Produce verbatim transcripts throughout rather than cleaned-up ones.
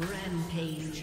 Rampage.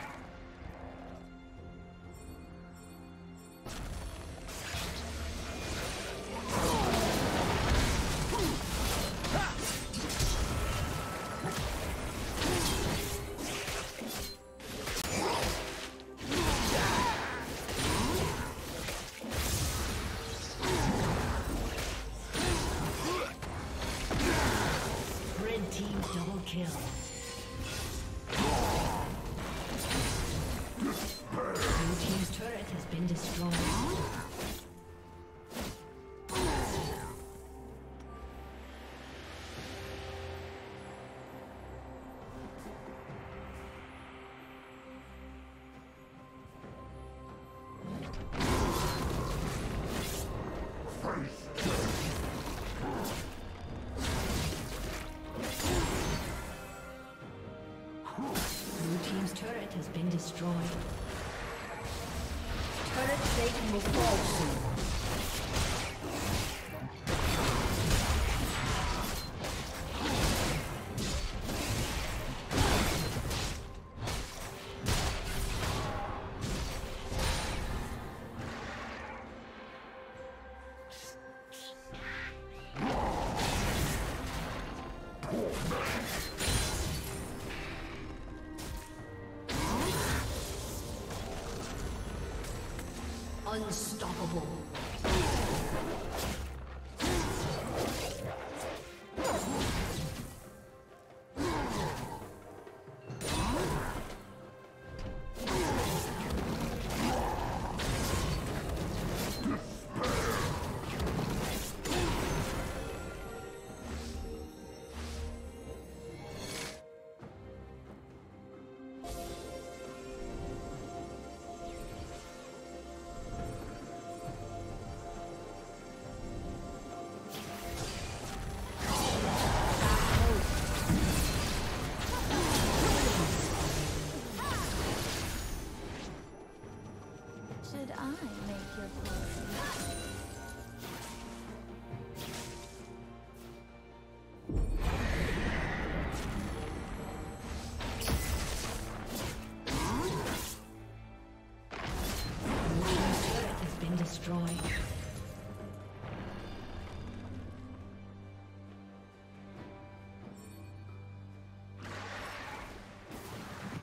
Has been destroyed. Turret Satan will fall soon. Unstoppable.